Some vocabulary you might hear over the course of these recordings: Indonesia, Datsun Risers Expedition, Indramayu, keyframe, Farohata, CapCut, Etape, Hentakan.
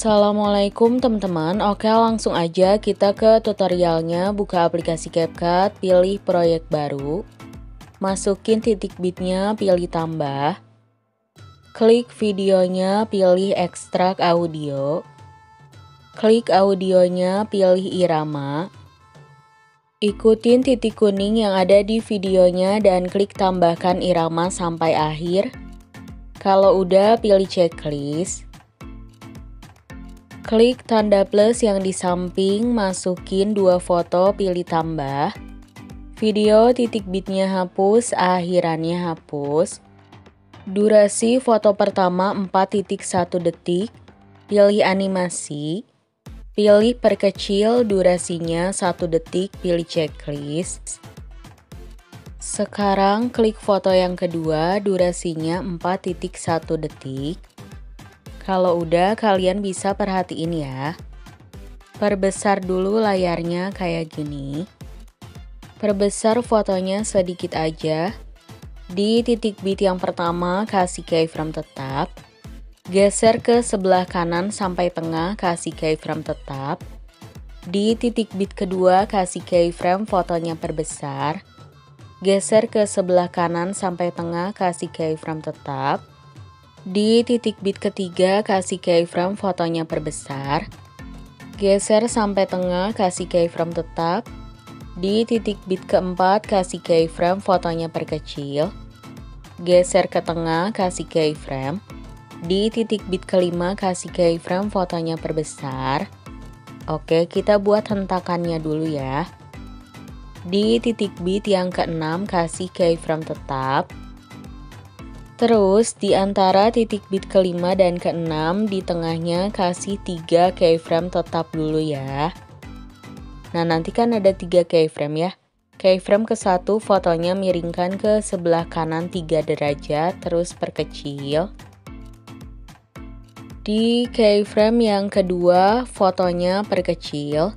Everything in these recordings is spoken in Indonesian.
Assalamualaikum teman-teman. Oke, langsung aja kita ke tutorialnya. Buka aplikasi CapCut, pilih proyek baru, masukin titik bitnya, pilih tambah, klik videonya, pilih ekstrak audio, klik audionya, pilih irama, ikutin titik kuning yang ada di videonya dan klik tambahkan irama sampai akhir. Kalau udah, pilih checklist. Klik tanda plus yang di samping, masukin 2 foto, pilih tambah. Video titik bitnya hapus, akhirannya hapus. Durasi foto pertama 4.1 detik, pilih animasi. Pilih perkecil durasinya 1 detik, pilih checklist. Sekarang klik foto yang kedua, durasinya 4.1 detik. Kalau udah, kalian bisa perhatiin ya. Perbesar dulu layarnya kayak gini. Perbesar fotonya sedikit aja. Di titik bit yang pertama, kasih keyframe tetap. Geser ke sebelah kanan sampai tengah, kasih keyframe tetap. Di titik bit kedua, kasih keyframe, fotonya perbesar. Geser ke sebelah kanan sampai tengah, kasih keyframe tetap. Di titik bit ketiga, kasih keyframe, fotonya perbesar. Geser sampai tengah, kasih keyframe tetap. Di titik bit keempat, kasih keyframe, fotonya perkecil. Geser ke tengah, kasih keyframe. Di titik bit kelima, kasih keyframe, fotonya perbesar. Oke, kita buat hentakannya dulu ya. Di titik bit yang keenam, kasih keyframe tetap. Terus, di antara titik bit kelima dan keenam, di tengahnya kasih 3 keyframe tetap dulu ya. Nah, nanti kan ada 3 keyframe ya. Keyframe ke 1, fotonya miringkan ke sebelah kanan 3 derajat, terus perkecil. Di keyframe yang kedua, fotonya perkecil.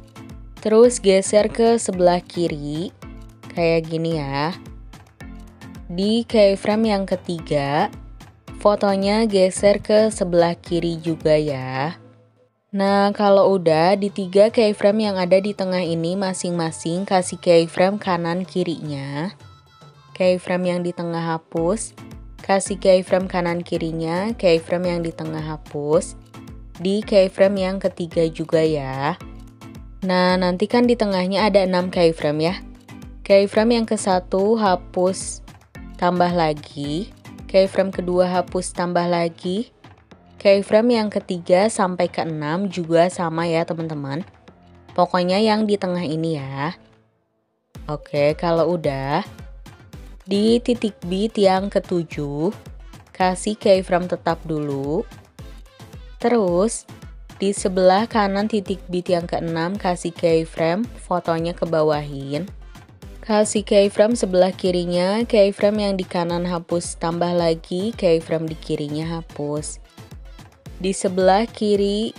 Terus geser ke sebelah kiri, kayak gini ya. Di keyframe yang ketiga, fotonya geser ke sebelah kiri juga ya. Nah, kalau udah, di 3 keyframe yang ada di tengah ini masing-masing kasih keyframe kanan kirinya. Keyframe yang di tengah hapus, kasih keyframe kanan kirinya, keyframe yang di tengah hapus. Di keyframe yang ketiga juga ya. Nah, nanti kan di tengahnya ada 6 keyframe ya. Keyframe yang ke-1 hapus, tambah lagi. Keyframe kedua hapus, tambah lagi. Keyframe yang ketiga sampai ke-6 juga sama ya teman-teman. Pokoknya yang di tengah ini ya. Oke, kalau udah, di titik bit yang ke-7 kasih keyframe tetap dulu. Terus di sebelah kanan titik bit yang ke-6 kasih keyframe, fotonya kebawahin. Kasih keyframe sebelah kirinya, keyframe yang di kanan hapus, tambah lagi, keyframe di kirinya hapus. Di sebelah kiri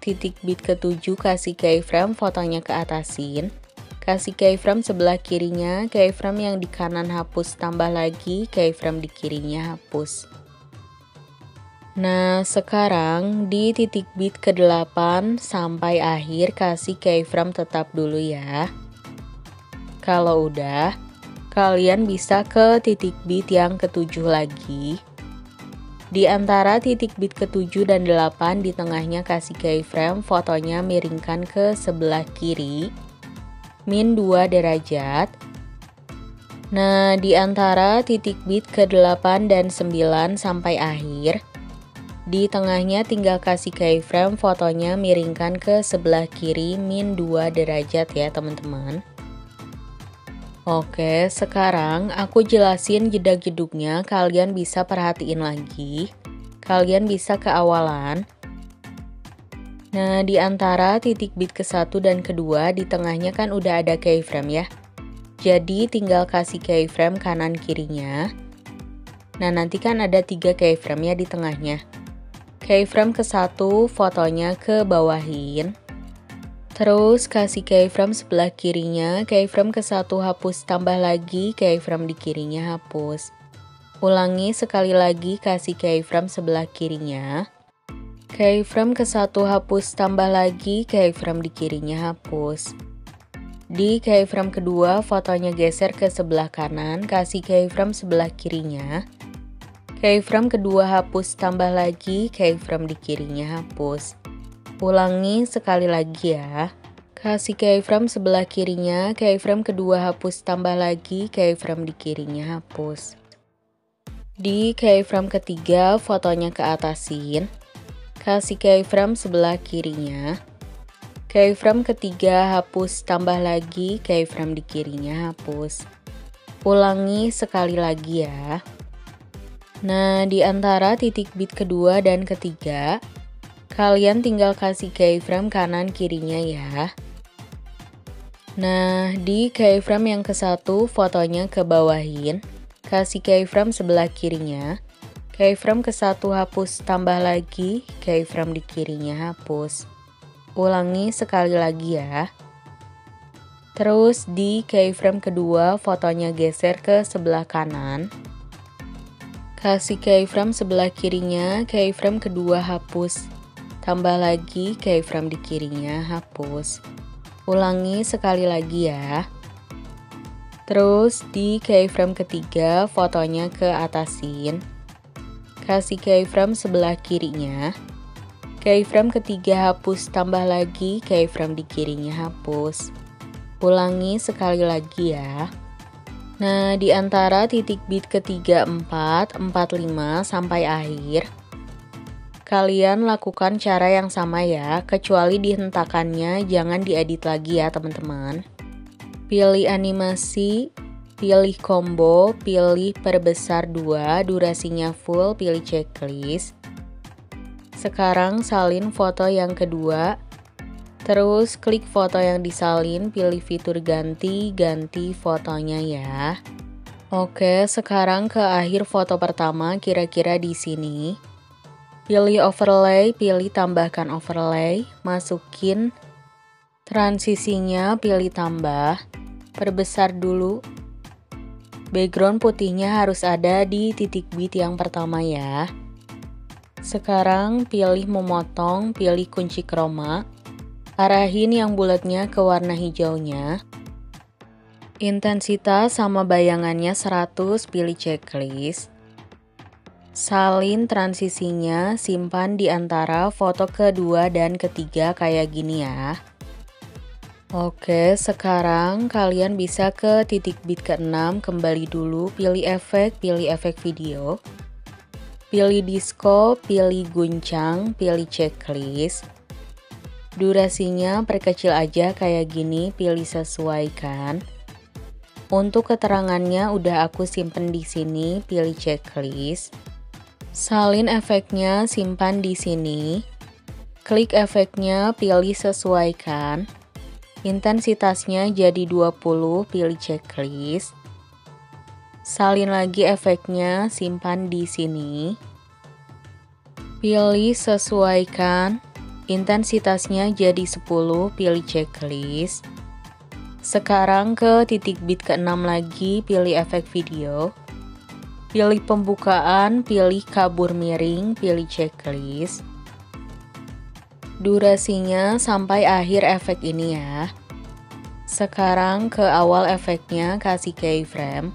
titik bit ke-7 kasih keyframe, fotonya ke atasin. Kasih keyframe sebelah kirinya, keyframe yang di kanan hapus, tambah lagi, keyframe di kirinya hapus. Nah, sekarang di titik bit ke-8 sampai akhir kasih keyframe tetap dulu ya. Kalau udah, kalian bisa ke titik bit yang ke-7 lagi. Di antara titik bit ke-7 dan 8, di tengahnya kasih keyframe, fotonya miringkan ke sebelah kiri, min 2 derajat. Nah, di antara titik bit ke-8 dan 9 sampai akhir, di tengahnya tinggal kasih keyframe, fotonya miringkan ke sebelah kiri, min 2 derajat ya teman-teman. Oke, sekarang aku jelasin jeda-jeduknya, kalian bisa perhatiin lagi. Kalian bisa ke awalan. Nah, di antara titik bit ke-1 dan ke-2, di tengahnya kan udah ada keyframe ya. Jadi, tinggal kasih keyframe kanan kirinya. Nah, nanti kan ada 3 keyframe ya di tengahnya. Keyframe ke-1, fotonya ke bawahin. Terus kasih keyframe sebelah kirinya, keyframe ke-1 hapus, tambah lagi, keyframe di kirinya hapus. Ulangi sekali lagi, kasih keyframe sebelah kirinya, keyframe ke satu hapus, tambah lagi keyframe di kirinya hapus. Di keyframe kedua, fotonya geser ke sebelah kanan, kasih keyframe sebelah kirinya. Keyframe kedua hapus, tambah lagi keyframe di kirinya hapus. Ulangi sekali lagi ya. Kasih keyframe sebelah kirinya, keyframe kedua hapus, tambah lagi keyframe di kirinya hapus. Di keyframe ketiga, fotonya ke atasin. Kasih keyframe sebelah kirinya. Keyframe ketiga hapus, tambah lagi keyframe di kirinya hapus. Ulangi sekali lagi ya. Nah, di antara titik bit kedua dan ketiga, kalian tinggal kasih keyframe kanan kirinya ya. Nah, di keyframe yang ke-1 fotonya ke bawahin, kasih keyframe sebelah kirinya. Keyframe ke-1 hapus, tambah lagi keyframe di kirinya hapus. Ulangi sekali lagi ya. Terus di keyframe kedua fotonya geser ke sebelah kanan. Kasih keyframe sebelah kirinya, keyframe kedua hapus, tambah lagi keyframe di kirinya hapus. Ulangi sekali lagi ya. Terus di keyframe ketiga fotonya ke atasin. Kasih keyframe sebelah kirinya. Keyframe ketiga hapus, tambah lagi keyframe di kirinya hapus. Ulangi sekali lagi ya. Nah, di antara titik bit ketiga 4, 45 sampai akhir, kalian lakukan cara yang sama ya, kecuali di hentakannya jangan diedit lagi ya teman-teman. Pilih animasi, pilih combo, pilih perbesar 2, durasinya full, pilih checklist. Sekarang salin foto yang kedua, terus klik foto yang disalin, pilih fitur ganti, ganti fotonya ya. Oke, sekarang ke akhir foto pertama, kira-kira di sini. Pilih overlay, pilih tambahkan overlay, masukin transisinya, pilih tambah, perbesar dulu. Background putihnya harus ada di titik bit yang pertama ya. Sekarang pilih memotong, pilih kunci kroma, arahin yang bulatnya ke warna hijaunya. Intensitas sama bayangannya 100, pilih checklist. Salin transisinya, simpan di antara foto kedua dan ketiga kayak gini ya. Oke, sekarang kalian bisa ke titik bit ke-6, kembali dulu, pilih efek video. Pilih disco, pilih guncang, pilih checklist. Durasinya perkecil aja kayak gini, pilih sesuaikan. Untuk keterangannya udah aku simpen di sini, pilih checklist. Salin efeknya, simpan di sini. Klik efeknya, pilih sesuaikan. Intensitasnya jadi 20, pilih checklist. Salin lagi efeknya, simpan di sini. Pilih sesuaikan, intensitasnya jadi 10, pilih checklist. Sekarang ke titik bit ke-6 lagi, pilih efek video. Pilih pembukaan, pilih kabur miring, pilih checklist. Durasinya sampai akhir efek ini ya. Sekarang ke awal efeknya, kasih keyframe.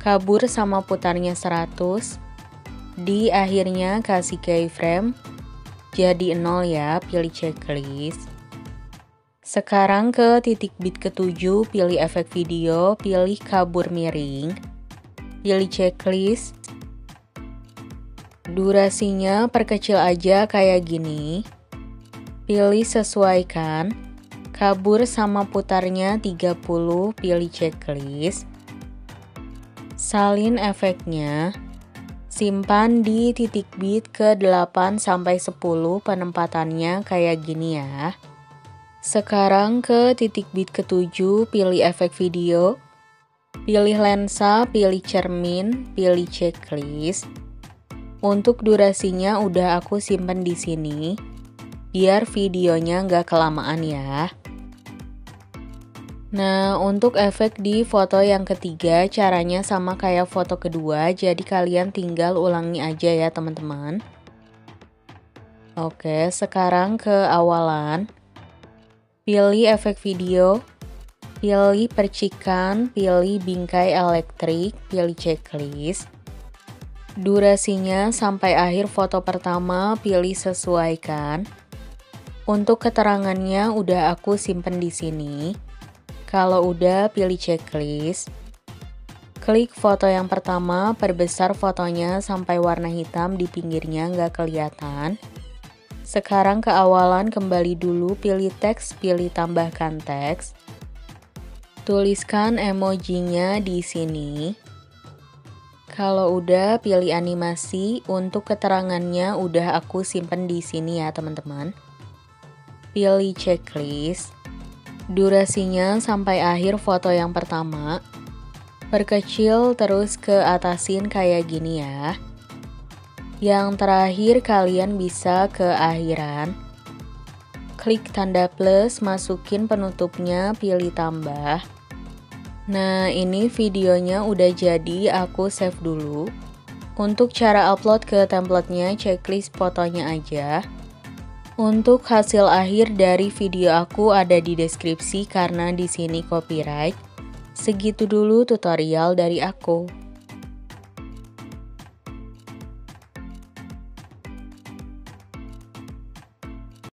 Kabur sama putarnya 100, di akhirnya kasih keyframe, jadi 0 ya, pilih checklist. Sekarang ke titik bit ke-7, pilih efek video, pilih kabur miring, pilih checklist. Durasinya perkecil aja kayak gini, pilih sesuaikan, kabur sama putarnya 30, pilih checklist. Salin efeknya, simpan di titik bit ke-8 sampai 10, penempatannya kayak gini ya. Sekarang ke titik bit ke-7, pilih efek video, pilih lensa, pilih cermin, pilih checklist. Untuk durasinya udah aku simpen di sini, biar videonya nggak kelamaan ya. Nah, untuk efek di foto yang ketiga caranya sama kayak foto kedua, jadi kalian tinggal ulangi aja ya teman-teman. Oke, sekarang ke awalan. Pilih efek video, pilih percikan, pilih bingkai elektrik, pilih checklist. Durasinya sampai akhir foto pertama, pilih sesuaikan. Untuk keterangannya udah aku simpen di sini. Kalau udah, pilih checklist. Klik foto yang pertama, perbesar fotonya sampai warna hitam di pinggirnya nggak kelihatan. Sekarang ke awalan kembali dulu, pilih teks, pilih tambahkan teks. Tuliskan emojinya di sini. Kalau udah, pilih animasi. Untuk keterangannya udah aku simpen di sini ya teman-teman. Pilih checklist. Durasinya sampai akhir foto yang pertama. Perkecil terus ke atasin kayak gini ya. Yang terakhir kalian bisa ke akhiran. Klik tanda plus, masukin penutupnya, pilih tambah. Nah, ini videonya udah jadi, aku save dulu. Untuk cara upload ke templatenya, checklist fotonya aja. Untuk hasil akhir dari video aku ada di deskripsi karena di sini copyright. Segitu dulu tutorial dari aku.